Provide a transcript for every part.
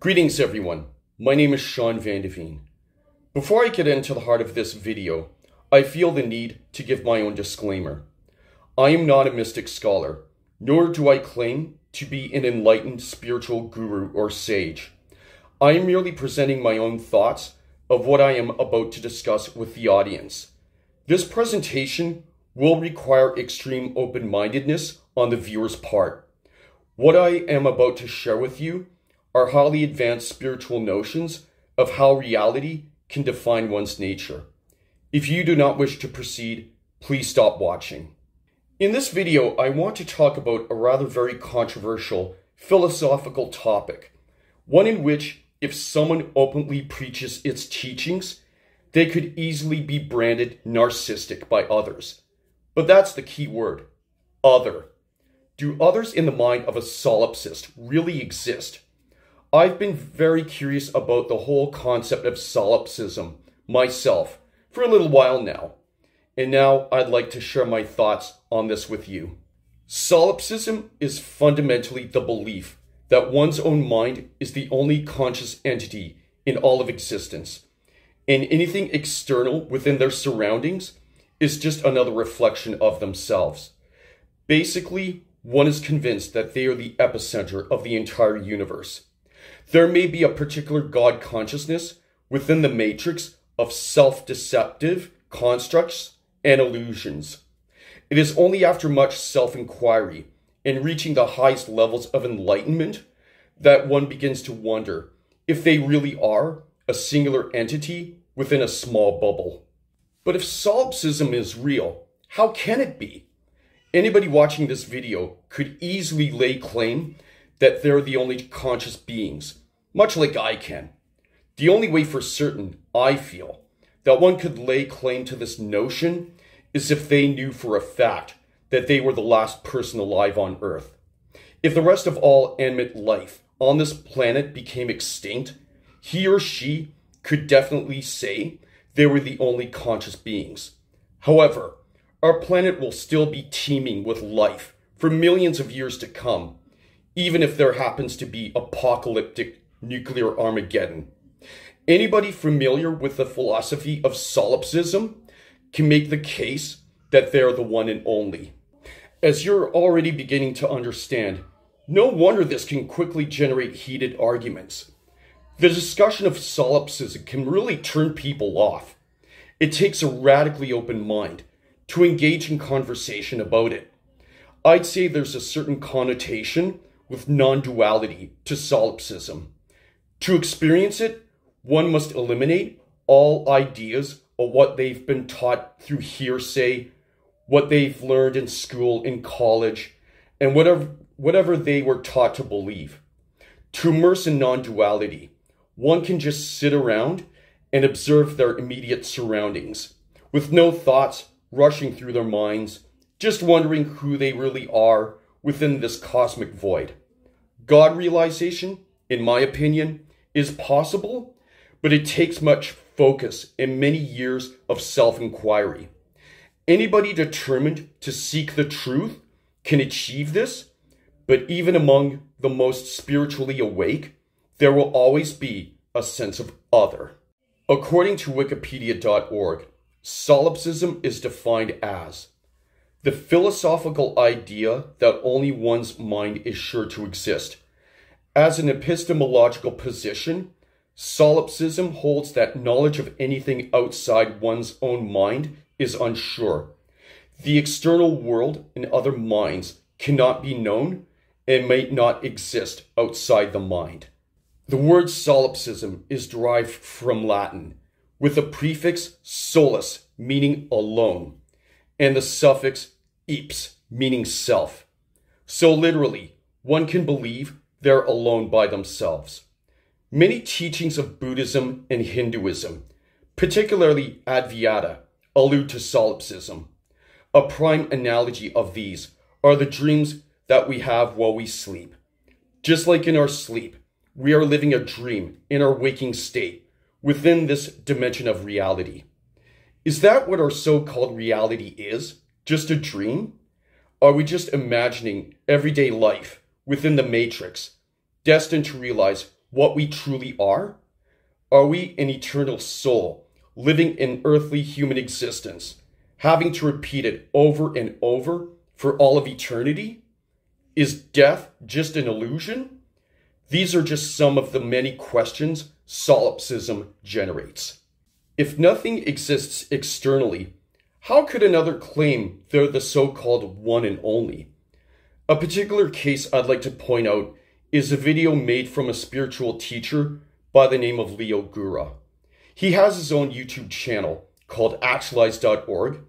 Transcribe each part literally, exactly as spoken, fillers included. Greetings everyone, my name is Sean Vandevenne. Before I get into the heart of this video, I feel the need to give my own disclaimer. I am not a mystic scholar, nor do I claim to be an enlightened spiritual guru or sage. I am merely presenting my own thoughts of what I am about to discuss with the audience. This presentation will require extreme open-mindedness on the viewer's part. What I am about to share with you are highly advanced spiritual notions of how reality can define one's nature. If you do not wish to proceed, please stop watching. In this video, I want to talk about a rather very controversial philosophical topic, one in which if someone openly preaches its teachings, they could easily be branded narcissistic by others. But that's the key word, other. Do others in the mind of a solipsist really exist? I've been very curious about the whole concept of solipsism myself for a little while now, and now I'd like to share my thoughts on this with you. Solipsism is fundamentally the belief that one's own mind is the only conscious entity in all of existence, and anything external within their surroundings is just another reflection of themselves. Basically, one is convinced that they are the epicenter of the entire universe. There may be a particular God consciousness within the matrix of self-deceptive constructs and illusions. It is only after much self-inquiry and reaching the highest levels of enlightenment that one begins to wonder if they really are a singular entity within a small bubble. But if solipsism is real, how can it be? Anybody watching this video could easily lay claim that they're the only conscious beings, much like I can. The only way for certain, I feel, that one could lay claim to this notion is if they knew for a fact that they were the last person alive on Earth. If the rest of all animate life on this planet became extinct, he or she could definitely say they were the only conscious beings. However, our planet will still be teeming with life for millions of years to come, even if there happens to be apocalyptic nuclear Armageddon. Anybody familiar with the philosophy of solipsism can make the case that they're the one and only. As you're already beginning to understand, no wonder this can quickly generate heated arguments. The discussion of solipsism can really turn people off. It takes a radically open mind to engage in conversation about it. I'd say there's a certain connotation with non-duality to solipsism. To experience it, one must eliminate all ideas of what they've been taught through hearsay, what they've learned in school, in college, and whatever, whatever they were taught to believe. To immerse in non-duality, one can just sit around and observe their immediate surroundings, with no thoughts rushing through their minds, just wondering who they really are within this cosmic void. God realization, in my opinion, is possible, but it takes much focus and many years of self-inquiry. Anybody determined to seek the truth can achieve this, but even among the most spiritually awake, there will always be a sense of other. According to Wikipedia dot org, solipsism is defined as the philosophical idea that only one's mind is sure to exist. As an epistemological position, solipsism holds that knowledge of anything outside one's own mind is unsure. The external world and other minds cannot be known and may not exist outside the mind. The word solipsism is derived from Latin, with the prefix solus, meaning alone, and the suffix ips, meaning self. So literally, one can believe they're alone by themselves. Many teachings of Buddhism and Hinduism, particularly Advaita, allude to solipsism. A prime analogy of these are the dreams that we have while we sleep. Just like in our sleep, we are living a dream in our waking state within this dimension of reality. Is that what our so-called reality is? Just a dream? Are we just imagining everyday life within the matrix, destined to realize what we truly are? Are we an eternal soul living an earthly human existence, having to repeat it over and over for all of eternity? Is death just an illusion? These are just some of the many questions solipsism generates. If nothing exists externally, how could another claim they're the so-called one and only? A particular case I'd like to point out is a video made from a spiritual teacher by the name of Leo Gura. He has his own YouTube channel called actualize dot org,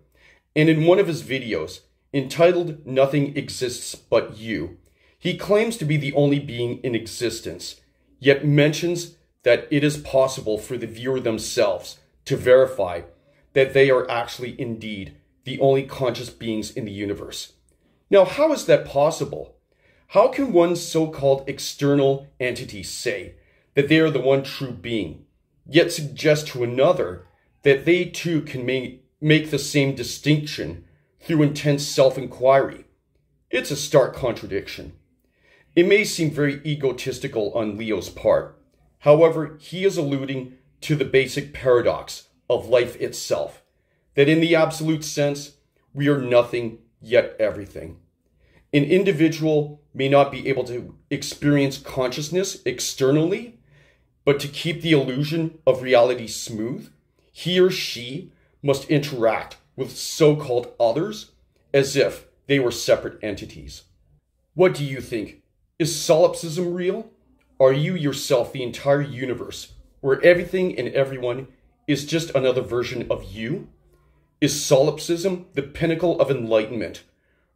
and in one of his videos, entitled Nothing Exists But You, he claims to be the only being in existence, yet mentions that it is possible for the viewer themselves to verify that they are actually indeed the only conscious beings in the universe. Now, how is that possible? How can one so-called external entity say that they are the one true being, yet suggest to another that they too can make the same distinction through intense self-inquiry? It's a stark contradiction. It may seem very egotistical on Leo's part. However, he is alluding to the basic paradox of life itself, that in the absolute sense, we are nothing yet everything. An individual may not be able to experience consciousness externally, but to keep the illusion of reality smooth, he or she must interact with so-called others as if they were separate entities. What do you think? Is solipsism real? Are you yourself the entire universe, where everything and everyone is just another version of you? Is solipsism the pinnacle of enlightenment,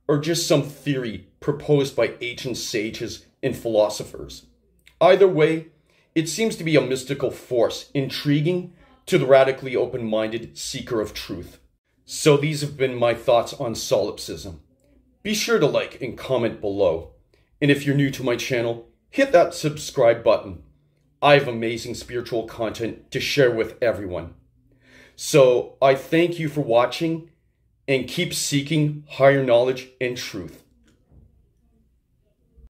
or just some theory proposed by ancient sages and philosophers? Either way, it seems to be a mystical force intriguing to the radically open-minded seeker of truth. So these have been my thoughts on solipsism. Be sure to like and comment below. And if you're new to my channel, hit that subscribe button. I have amazing spiritual content to share with everyone. So I thank you for watching, and keep seeking higher knowledge and truth.